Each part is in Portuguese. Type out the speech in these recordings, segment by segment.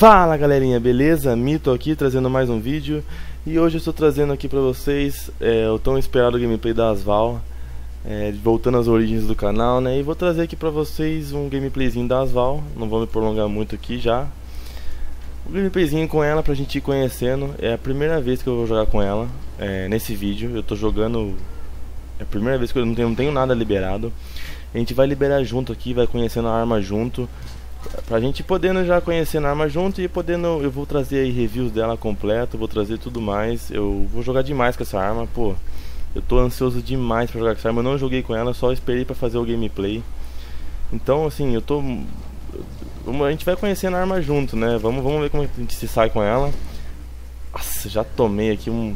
Fala galerinha, beleza? Mito aqui trazendo mais um vídeo. E hoje eu estou trazendo aqui pra vocês o tão esperado gameplay da AS Val, voltando às origens do canal, né? E vou trazer aqui pra vocês um gameplayzinho da AS Val. Não vou me prolongar muito aqui já. O gameplayzinho com ela pra gente ir conhecendo. É a primeira vez que eu vou jogar com ela nesse vídeo. Eu tô jogando... É a primeira vez que eu não tenho nada liberado. A gente vai liberar junto aqui, vai conhecendo a arma junto, pra gente podendo já conhecer a arma junto e podendo... Eu vou trazer aí reviews dela completo, vou trazer tudo mais. Eu vou jogar demais com essa arma, pô. Eu tô ansioso demais pra jogar com essa arma. Eu não joguei com ela, só esperei pra fazer o gameplay. Então assim, eu tô... A gente vai conhecendo a arma junto, né? Vamos ver como a gente se sai com ela. Nossa, já tomei aqui um...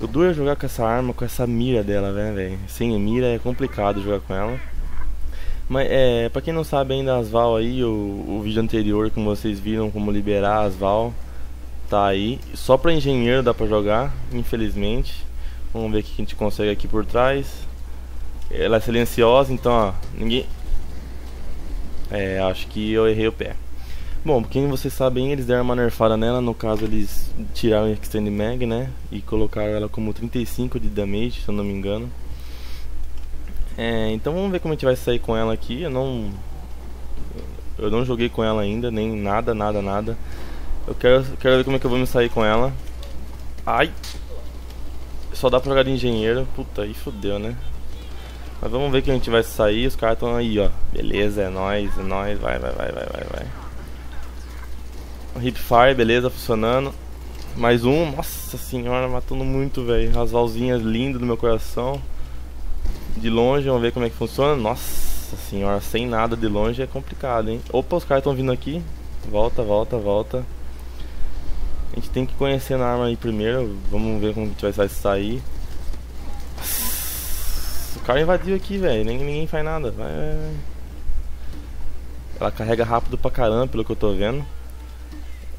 Eu doido jogar com essa arma, com essa mira dela, velho. Sem mira é complicado jogar com ela. Mas pra quem não sabe ainda, a AS Val aí, o vídeo anterior, como vocês viram, como liberar a AS Val, tá aí. Só pra engenheiro dá pra jogar, infelizmente. Vamos ver o que a gente consegue aqui por trás. Ela é silenciosa, então ó, ninguém... acho que eu errei o pé. Bom, quem vocês sabem, eles deram uma nerfada nela, no caso eles tiraram o Extend Mag, né? E colocaram ela como 35 de damage, se eu não me engano. Então vamos ver como a gente vai sair com ela aqui. Eu não joguei com ela ainda, nem nada. Eu quero ver como é que eu vou me sair com ela. Ai! Só dá pra jogar de engenheiro, puta, aí fodeu, né? Mas vamos ver que a gente vai sair, os caras estão aí, ó. Beleza, é nóis, vai. Hipfire, beleza, funcionando. Mais um, nossa senhora, matando muito, velho. As valzinhas lindas do meu coração. De longe, vamos ver como é que funciona. Nossa senhora, sem nada de longe é complicado, hein. Opa, os caras estão vindo aqui. Volta. A gente tem que conhecer a arma aí primeiro. Vamos ver como que a gente vai sair. O cara invadiu aqui, velho. Ninguém faz nada. Vai. Ela carrega rápido pra caramba, pelo que eu tô vendo.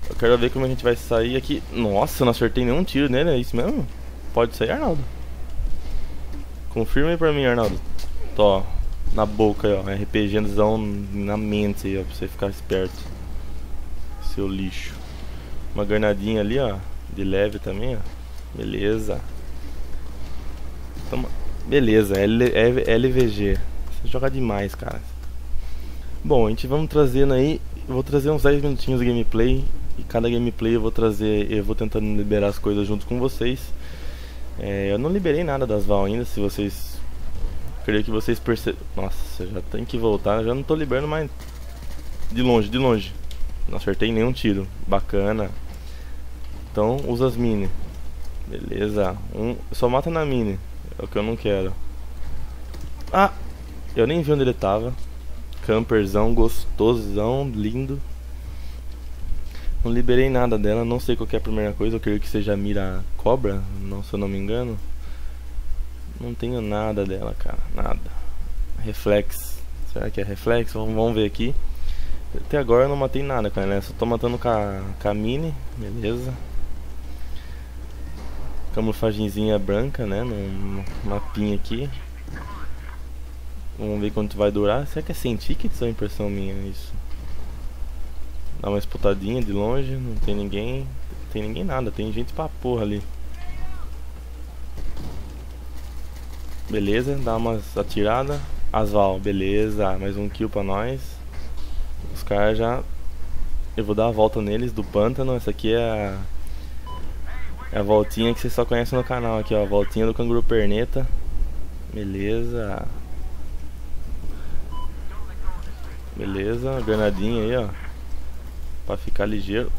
Eu quero ver como a gente vai sair aqui. Nossa, eu não acertei nenhum tiro nele, é isso mesmo? Pode sair, Arnaldo. Confirma aí pra mim, Arnaldo. Tô, na boca aí, ó. RPGzão na mente aí, ó. Pra você ficar esperto. Seu lixo. Uma granadinha ali, ó. De leve também, ó. Beleza. Toma. Beleza, LVG. Você joga demais, cara. Bom, a gente vamos trazendo aí. Eu vou trazer uns 10 minutinhos de gameplay. E cada gameplay eu vou trazer, eu vou tentando liberar as coisas junto com vocês. Eu não liberei nada das Val ainda, se vocês... Creio que vocês percebam... Nossa, já tem que voltar, eu já não tô liberando mais. De longe. Não acertei nenhum tiro, bacana. Então, usa as mini. Beleza, só mata na mini, é o que eu não quero. Ah, eu nem vi onde ele tava. Camperzão, gostosão, lindo. Não liberei nada dela, não sei qual que é a primeira coisa. Eu creio que seja a mira cobra, não, se eu não me engano. Não tenho nada dela, cara, nada. Reflex, será que é reflex? Vamos ver aqui. Até agora eu não matei nada, cara, né? Só tô matando com a mini, beleza. Camuflagenzinha branca, né, no mapinha aqui. Vamos ver quanto vai durar. Será que é 100 tickets ou é impressão minha isso? Dá uma esputadinha de longe, não tem ninguém. Tem ninguém nada, tem gente pra porra ali. Beleza, dá umas atiradas. AS Val, beleza, mais um kill pra nós. Os caras já... Eu vou dar a volta neles do pântano. Essa aqui é a voltinha que vocês só conhecem no canal aqui, ó. A voltinha do canguru perneta. Beleza. Beleza, granadinha aí, ó. Pra ficar ligeiro.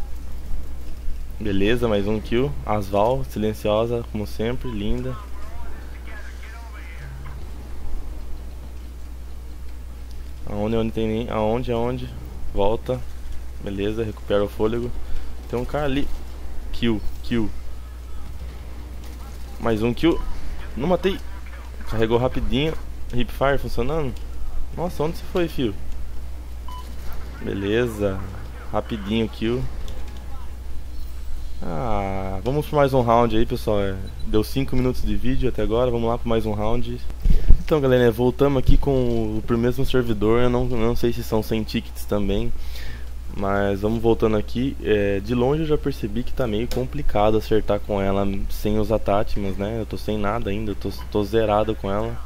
Beleza, mais um kill. AS Val, silenciosa, como sempre, linda. Aonde tem nem... Aonde? Volta. Beleza, recupera o fôlego. Tem um cara ali. Kill. Mais um kill. Não matei. Carregou rapidinho. Hipfire funcionando. Nossa, onde você foi, filho? Beleza. Rapidinho o kill. Ah, vamos para mais um round aí, pessoal. Deu 5 minutos de vídeo até agora, vamos lá para mais um round. Então, galera, voltamos aqui com o mesmo servidor. Eu não sei se são 100 tickets também. Mas vamos voltando aqui, de longe eu já percebi que tá meio complicado acertar com ela sem os attachments, né? Eu tô sem nada ainda, eu tô zerado com ela.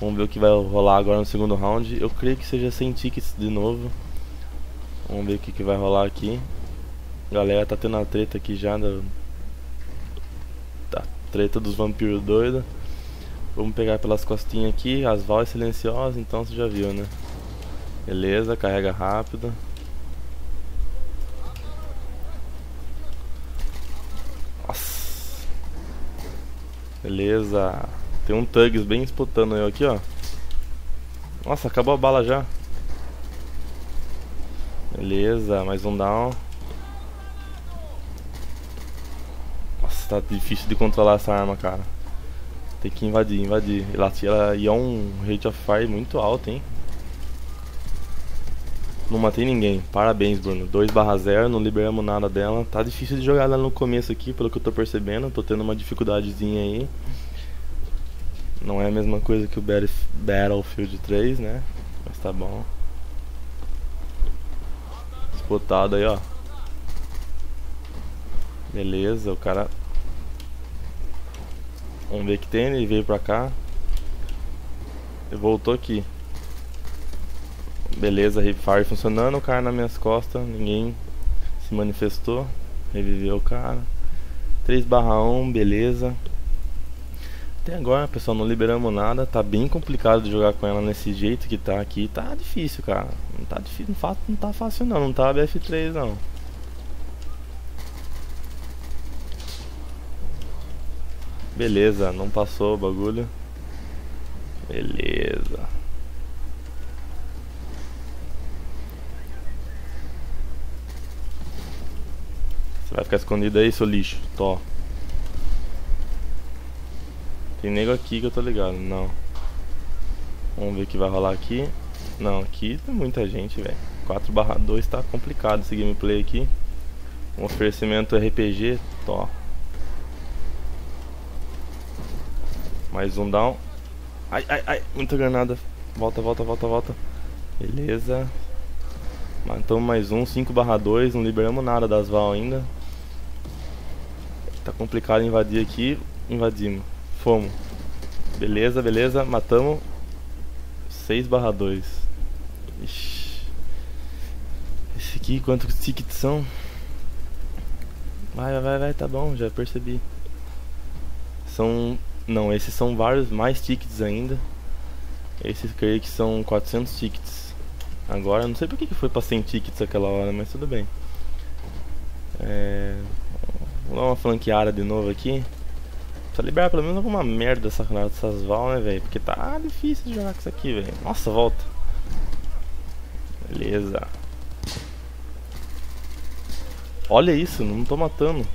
Vamos ver o que vai rolar agora no segundo round. Eu creio que seja sem tickets de novo. Vamos ver o que vai rolar aqui. Galera, tá tendo a treta aqui já da treta dos vampiros doidos. Vamos pegar pelas costinhas aqui. As Val é silenciosa, então você já viu, né? Beleza, carrega rápido. Nossa. Beleza. Tem um Tugs bem espotando eu aqui, ó. Nossa, acabou a bala já. Beleza, mais um down. Nossa, tá difícil de controlar essa arma, cara. Tem que invadir. E é um rate of fire muito alto, hein. Não matei ninguém, parabéns, Bruno. 2/0, não liberamos nada dela. Tá difícil de jogar ela no começo aqui, pelo que eu tô percebendo. Tô tendo uma dificuldadezinha aí. Não é a mesma coisa que o Battlefield 3, né? Mas tá bom. Espotado aí, ó. Beleza, o cara... Vamos ver o que tem, ele veio pra cá. E voltou aqui. Beleza, Hipfire funcionando, o cara nas minhas costas. Ninguém se manifestou. Reviveu o cara. 3/1, beleza. Até agora, pessoal, não liberamos nada. Tá bem complicado de jogar com ela nesse jeito que tá aqui. Tá difícil, cara. Não tá difícil, não tá fácil não. Não tá BF3 não. Beleza, não passou o bagulho. Beleza. Você vai ficar escondido aí, seu lixo. Tó. Tem nego aqui que eu tô ligado, não. Vamos ver o que vai rolar aqui. Não, aqui tem muita gente, velho. 4/2 tá complicado esse gameplay aqui. Um oferecimento RPG, tó. Mais um down. Ai, ai, ai, muita granada. Volta. Beleza. Matamos mais um, 5/2, não liberamos nada das Val ainda. Tá complicado invadir aqui. Invadimos. Fomos. Beleza, matamos. 6/2. Ixi. Esse aqui, quantos tickets são? Vai, tá bom, já percebi. São... Não, esses são vários, mais tickets ainda. Esses creio que são 400 tickets. Agora, não sei porque que foi pra 100 tickets aquela hora, mas tudo bem. Vou dar uma flanqueada de novo aqui. Precisa liberar pelo menos alguma merda dessas Val, né, velho? Porque tá difícil de jogar com isso aqui, velho. Nossa, volta. Beleza. Olha isso, não tô matando.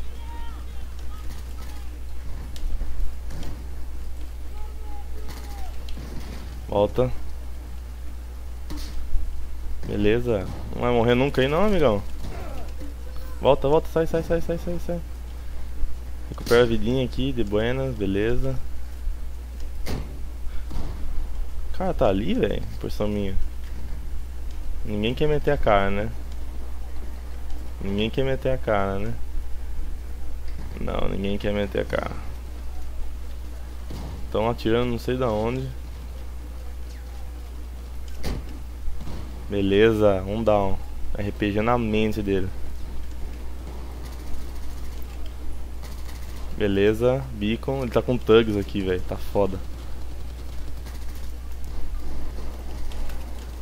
Volta. Beleza. Não vai morrer nunca aí não, amigão. Volta. Sai. Recupera a vidinha aqui, de buenas, beleza. O cara tá ali, velho, porção minha. Ninguém quer meter a cara, né? Não, ninguém quer meter a cara. Estão atirando não sei da onde. Beleza, um down. RPG na mente dele. Beleza, Beacon. Ele tá com Tugs aqui, velho. Tá foda.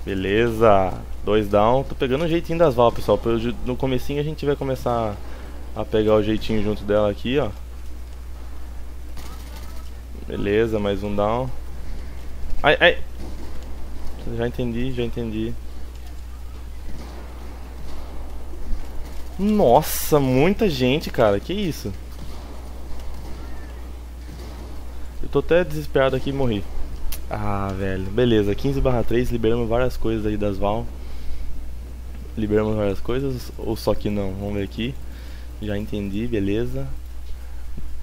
Beleza, 2 down. Tô pegando o jeitinho das Val, pessoal. No comecinho a gente vai começar a pegar o jeitinho junto dela aqui, ó. Beleza, mais um down. Ai. Já entendi. Nossa, muita gente, cara. Que isso? Eu tô até desesperado aqui e morri. Ah, velho. Beleza, 15/3. Liberamos várias coisas aí das Val. Liberamos várias coisas ou só que não? Vamos ver aqui. Já entendi, beleza.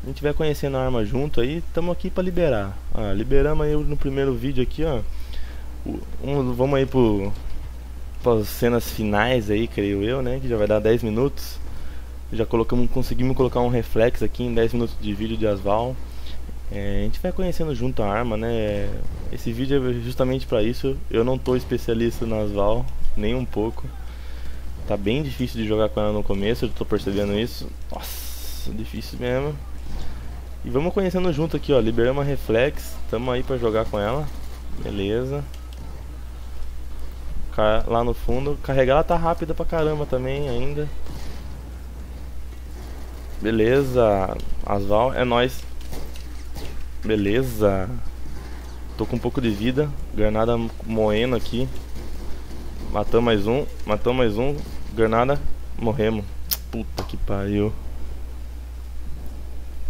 A gente vai conhecendo a arma junto aí. Tamo aqui pra liberar. Ah, liberamos aí no primeiro vídeo aqui, ó. Vamos aí pro para as cenas finais aí, creio eu, né? Que já vai dar 10 minutos. Já conseguimos colocar um reflexo aqui em 10 minutos de vídeo de AS Val. A gente vai conhecendo junto a arma, né? Esse vídeo é justamente para isso. Eu não tô especialista na AS Val, nem um pouco. Tá bem difícil de jogar com ela no começo, eu tô percebendo isso. Nossa, difícil mesmo. E vamos conhecendo junto aqui, ó. Liberamos a Reflex, tamo aí pra jogar com ela. Beleza. Lá no fundo. Carregar ela tá rápida pra caramba também ainda. Beleza, AS Val, é nóis. Beleza. Tô com um pouco de vida. Granada moendo aqui. Matamos mais um. Matamos mais um. Granada. Morremos. Puta que pariu.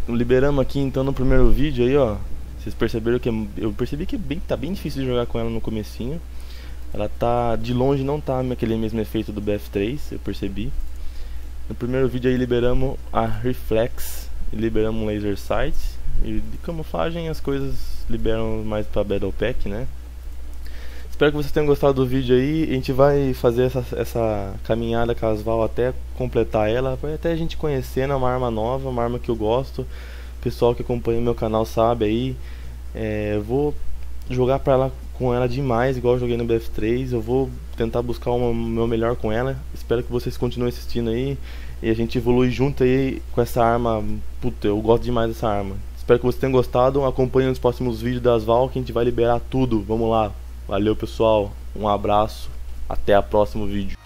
Liberamos aqui então no primeiro vídeo aí, ó. Vocês perceberam que eu percebi que tá bem difícil de jogar com ela no comecinho. Ela tá de longe, não tá aquele mesmo efeito do BF3, eu percebi. No primeiro vídeo aí liberamos a Reflex e liberamos um Laser Sight. E de camuflagem as coisas liberam mais pra Battle Pack, né? Espero que vocês tenham gostado do vídeo aí. A gente vai fazer essa caminhada com a AS Val até completar ela. Até a gente conhecendo, é uma arma nova, uma arma que eu gosto. O pessoal que acompanha meu canal sabe aí. Eu vou jogar com ela demais, igual eu joguei no BF3. Eu vou tentar buscar o meu melhor com ela. Espero que vocês continuem assistindo aí. E a gente evolui junto aí com essa arma. Puta, eu gosto demais dessa arma. Espero que vocês tenham gostado, acompanhem os próximos vídeos da AS Val, que a gente vai liberar tudo, vamos lá. Valeu pessoal, um abraço, até o próximo vídeo.